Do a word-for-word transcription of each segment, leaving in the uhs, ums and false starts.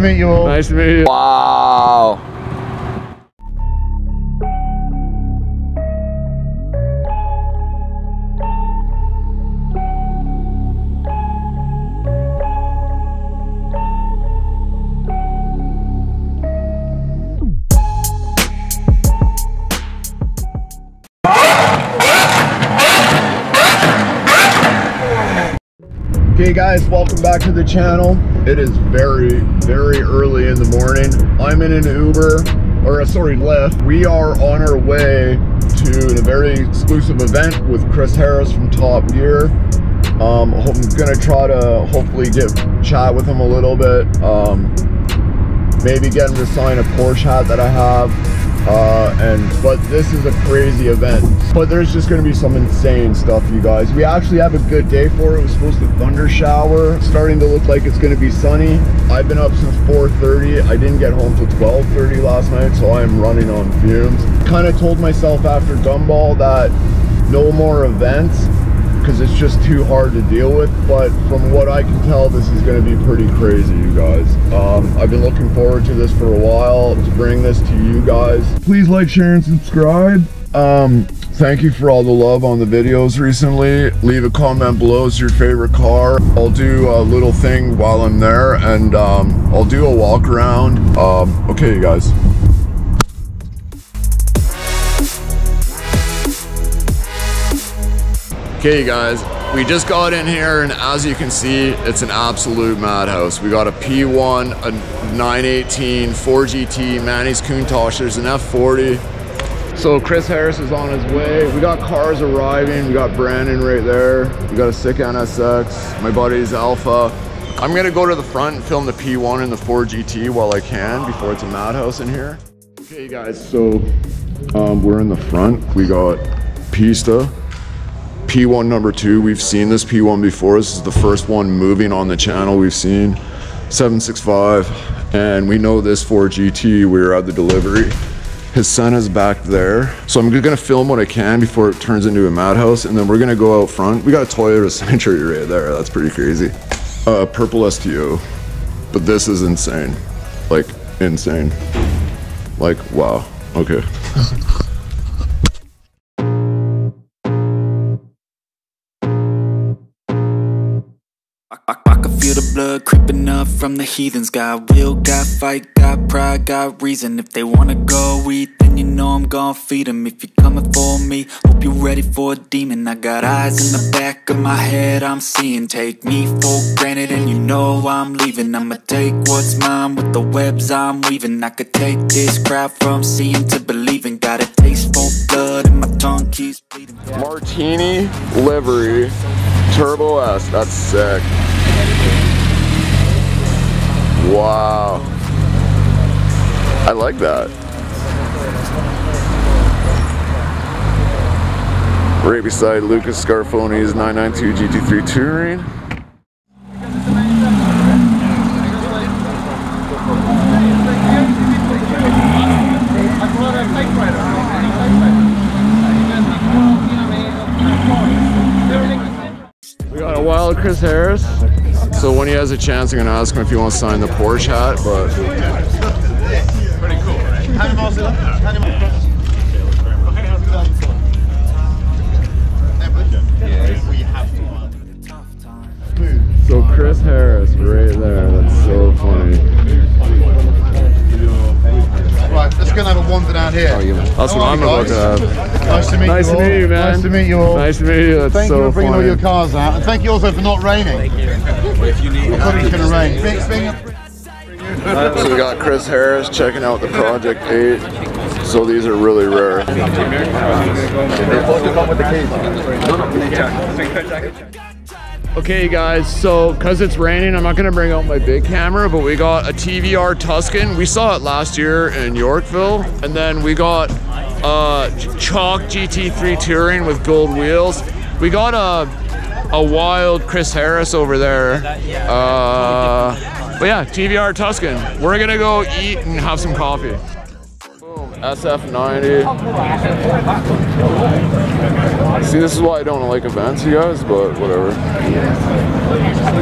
to meet you all. Nice to meet you. Wow. Hey guys, welcome back to the channel. It is very, very early in the morning. I'm in an Uber, or sorry, Lyft. We are on our way to the very exclusive event with Chris Harris from Top Gear. Um, I'm gonna try to hopefully get chat with him a little bit. Um, maybe get him to sign a Porsche hat that I have. Uh, and but this is a crazy event, but there's just gonna be some insane stuff, you guys. We actually have a good day for it. It was supposed to thunder shower. It's starting to look like it's gonna be sunny. I've been up since four thirty. I didn't get home till twelve thirty last night, so I'm running on fumes. Kind of told myself after Gumball that no more events because it's just too hard to deal with, but from what I can tell, this is going to be pretty crazy, you guys. um I've been looking forward to this for a while, to bring this to you guys. Please like, share and subscribe. Um thank you for all the love on the videos recently. Leave a comment below, it's your favorite car. I'll do a little thing while I'm there, and um I'll do a walk around. Um okay, you guys. Okay, you guys, we just got in here, and as you can see, it's an absolute madhouse. We got a P one, a nine eighteen, four G T, Manny's Countach, there's an F forty. So Chris Harris is on his way. We got cars arriving. We got Brandon right there. We got a sick N S X. My buddy's Alpha. I'm gonna go to the front and film the P one and the four G T while I can before it's a madhouse in here. Okay, you guys, so um, we're in the front. We got Pista. P one number two, we've seen this P one before. This is the first one moving on the channel we've seen. seven sixty-five, and we know this four G T, we were at the delivery. His son is back there. So I'm gonna film what I can before it turns into a madhouse, and then we're gonna go out front. We got a Toyota Century right there, that's pretty crazy. Uh, purple S T O, but this is insane. Like, insane. Like, wow, okay. Blood creeping up from the heathens. Got will, got fight, got pride, got reason. If they wanna go eat, then you know I'm gonna feed them. If you're coming for me, hope you're ready for a demon. I got eyes in the back of my head, I'm seeing. Take me for granted and you know I'm leaving. I'ma take what's mine with the webs I'm weaving. I could take this crowd from seeing to believing. Got a taste for blood and my tongue keeps bleeding. Martini livery, Turbo S, that's sick. Wow, I like that. Right beside Lucas Scarfone's nine ninety-two G T three Touring. We got a wild Chris Harris. So when he has a chance, I'm gonna ask him if he wants to sign the Porsche hat, but. Pretty cool, right? Yeah. So Chris Harris, right there, that's so funny. Right, let's go and have a wander down here. That's what I'm about to have. Nice to meet nice you all. Nice to meet you, man. Nice to meet you all. Nice to meet you. That's thank so you for bringing funny. all your cars out, and thank you also for not raining. Thank you. If you need, I think it's gonna rain. Big, big. Right, so we got Chris Harris checking out the Project eight. So these are really rare. Okay, you guys. So because it's raining, I'm not gonna bring out my big camera, but we got a T V R Tuscan. We saw it last year in Yorkville, and then we got. Uh, Chalk G T three Touring with gold wheels. We got a a wild Chris Harris over there. Uh, but yeah, T V R Tuscan. We're gonna go eat and have some coffee. Boom, S F ninety. See, this is why I don't like events, you guys, but whatever.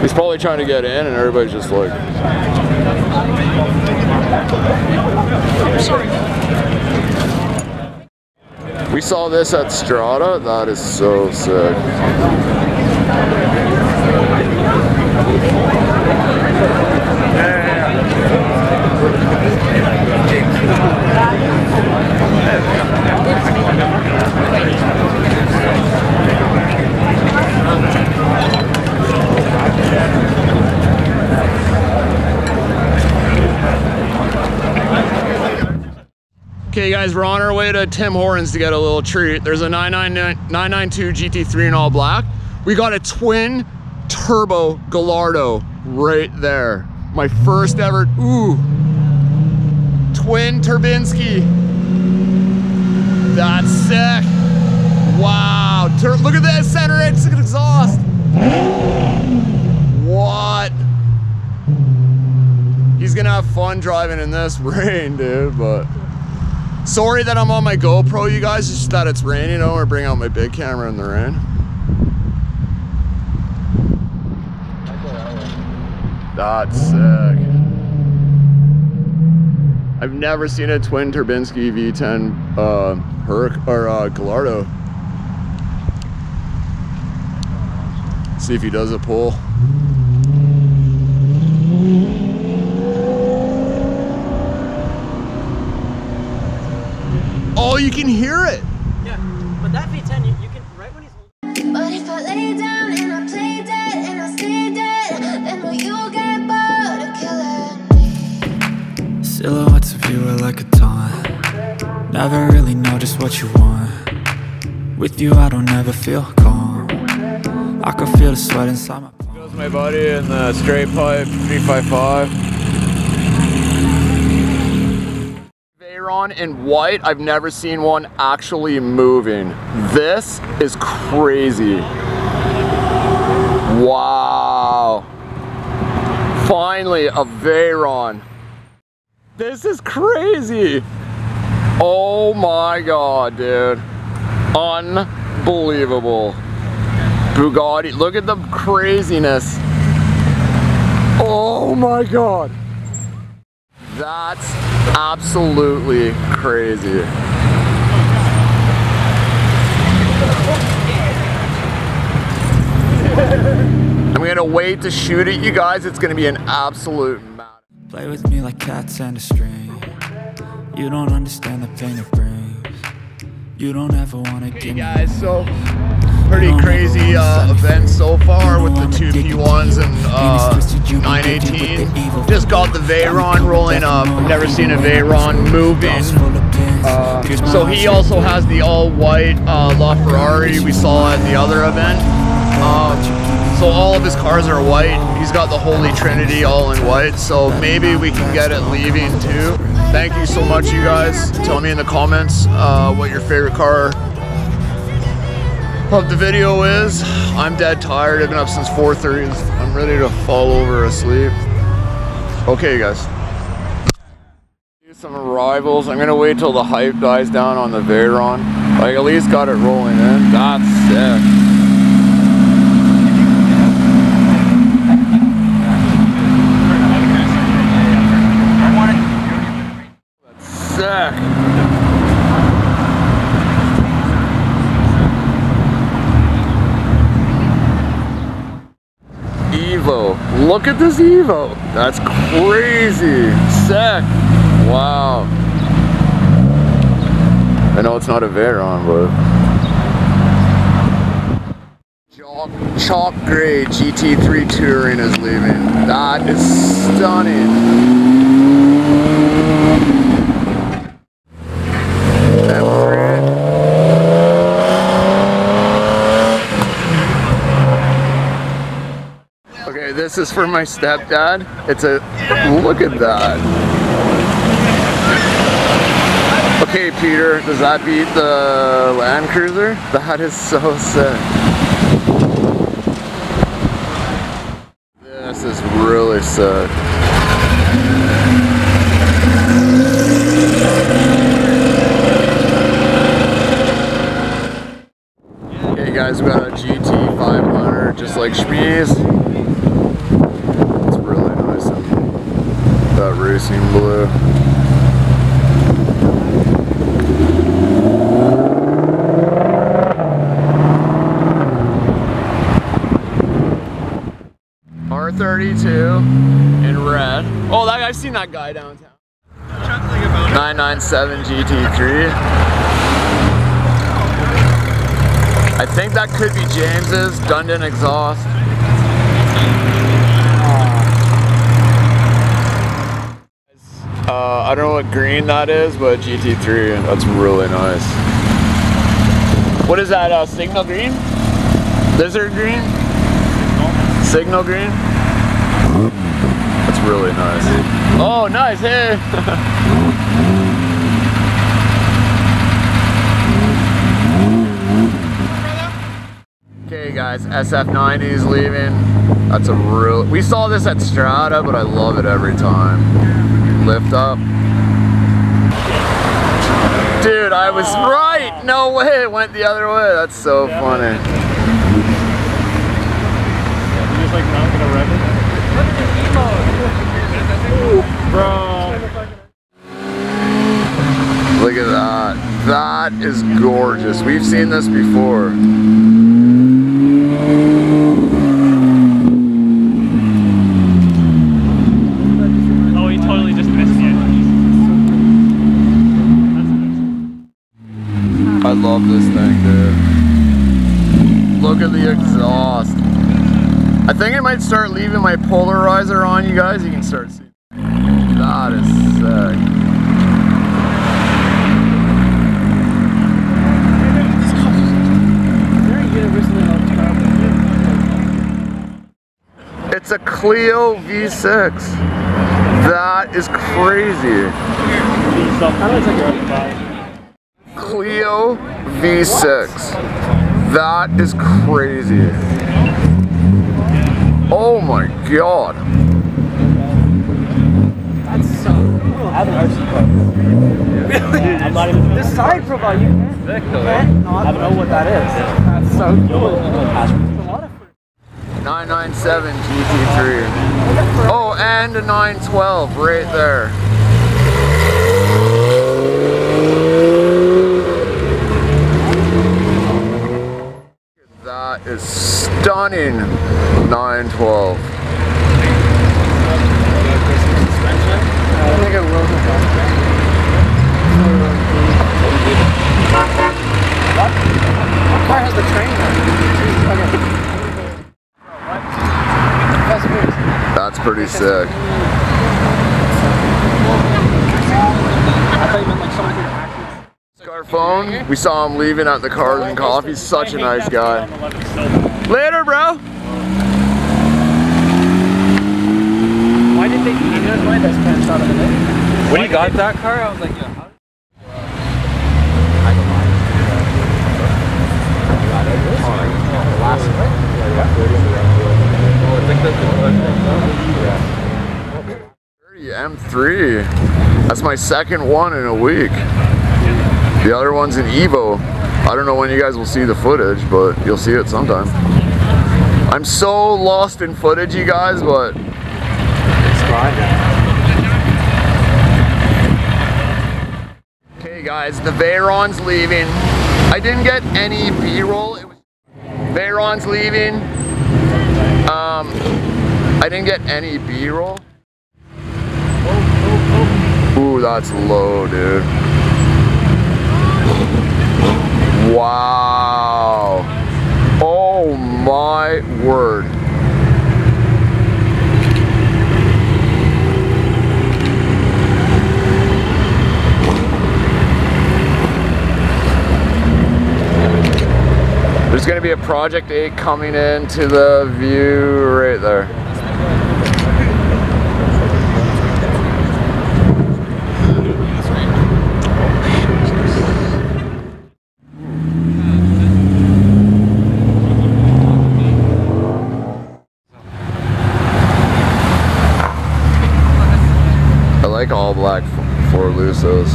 He's probably trying to get in, and everybody's just like. We saw this at Strata. That is so sick. Okay guys, we're on our way to Tim Hortons to get a little treat. There's a nine ninety-two G T three in all black. We got a twin turbo Gallardo right there. My first ever, ooh, twin Turbinsky. That's sick. Wow, Tur look at that center exhaust. What? He's gonna have fun driving in this rain, dude, but. Sorry that I'm on my GoPro, you guys, just that it's raining. You know, or bring out my big camera in the rain. That's sick. I've never seen a twin Turbinsky V ten uh, Hurac or uh, Gallardo. Let's see if he does a pull. Oh, you can hear it. Yeah, but that V ten, you, you can right when he's holding. But if I lay down and I play dead and I stay dead, then will you get bored of killing me? Silhouettes of you are like a taunt. Never really know just what you want. With you, I don't ever feel calm. I can feel the sweat inside my palm. Goes my buddy in the straight pipe three five five. In white, I've never seen one actually moving. This is crazy. Wow. Finally, a Veyron. This is crazy. Oh my God, dude. Unbelievable. Bugatti, look at the craziness. Oh my God. That's absolutely crazy. I'm gonna wait to shoot it, you guys. It's gonna be an absolute mad. Play with me like cats and a string. You don't understand the pain it brings. You don't ever wanna get. Hey guys, so pretty crazy uh, event so far with the two P ones and uh, nine eighteen. Just got the Veyron rolling up. Never seen a Veyron moving. Uh, so he also has the all-white uh, LaFerrari we saw at the other event. Um, so all of his cars are white. He's got the Holy Trinity all in white. So maybe we can get it leaving too. Thank you so much, you guys. Tell me in the comments uh, what your favorite car hope the video is. I'm dead tired. I've been up since four thirty. I'm ready to fall over asleep. Okay, guys. Do some arrivals. I'm gonna wait till the hype dies down on the Veyron. Like at least got it rolling in. That's sick. Look at this Evo. That's crazy. Sick. Wow. I know it's not a Veyron, but. Chalk, chalk gray G T three Touring is leaving. That is stunning. M three. This is for my stepdad. It's a, look at that. Okay, Peter, does that beat the Land Cruiser? That is so sick. This is really sick. Guys, we got a G T five hundred just like Spies. It's really nice. That is in blue. R thirty-two in red. Oh, that, I've seen that guy downtown. nine ninety-seven G T three. I think that could be James's Dundon exhaust. Uh, I don't know what green that is, but G T three, that's really nice. What is that, uh, signal green? Lizard green? Signal green? That's really nice. Oh, nice, hey! Guys, S F ninety is leaving. That's a real, we saw this at Strata, but I love it every time. Lift up. Dude, I was right. No way, it went the other way. That's so yeah. funny. You're just like not gonna rev it. Bro. Look at that. That is gorgeous. We've seen this before. Oh, he totally just missed it. I love this thing, dude. Look at the exhaust. I think I might start leaving my polarizer on, you guys. You can start seeing. That is sick. It's a Clio V six. That is crazy. Clio V six. That is crazy. Oh my god. That's so cool. I haven't heard some cars. Really? This side profile, you can't not know what that is. That's so cool. nine ninety-seven G T three. Oh, and a nine twelve right there. That is stunning. nine twelve. I think it rolls What car has the train on? Okay. That's pretty sick. Scarfone, we saw him leaving at the Cars and Coffee. He's such a nice guy. Later, bro! Why did they eat it? My best friend shot him in it. When he got that car, I was like, yeah. M three. That's my second one in a week. The other one's an Evo. I don't know when you guys will see the footage, but you'll see it sometime. I'm so lost in footage, you guys, but it's fine. Okay guys, the Veyron's leaving. I didn't get any B-roll. It was Veyron's leaving. Um, I didn't get any B-roll. Ooh, that's low, dude. Wow. Oh my word. There's gonna be a Project eight coming into the view right there. All black for Lusos.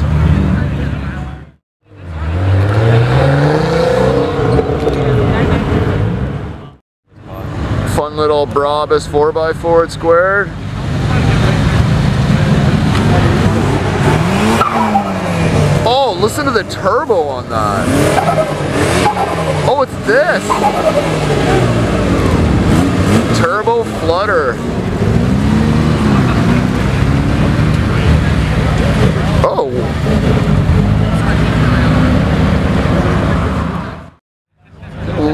Fun little Brabus four by four squared. Listen to the turbo on that. Oh, it's this. Turbo flutter. Oh.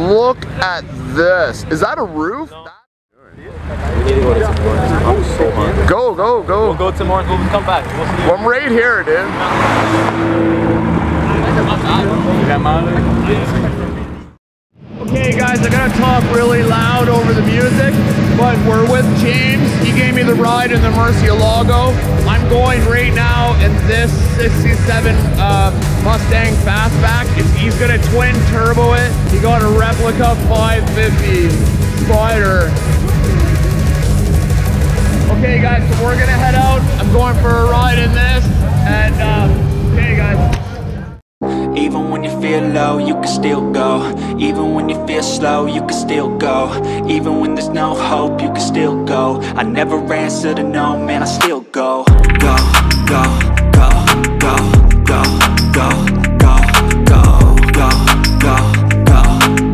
Look at this. Is that a roof? Go, go, go. We'll go tomorrow and we'll come back. We'll see you. I'm right here, dude. Okay, guys, I gotta talk really loud over the music, but we're with James. He gave me the ride in the Murcielago. I'm going right now in this sixty-seven uh, Mustang fastback. It's, he's gonna twin turbo it. He got a replica five fifty Spider. Okay guys, so we're gonna head out. I'm going for a ride in this, and uh, okay guys. Even when you feel low, you can still go. Even when you feel slow, you can still go. Even when there's no hope, you can still go. I never answer to no, man, I still go. Go, go, go, go, go, go, go, go, go, go,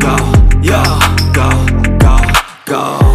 go, go, yo, go, go, go.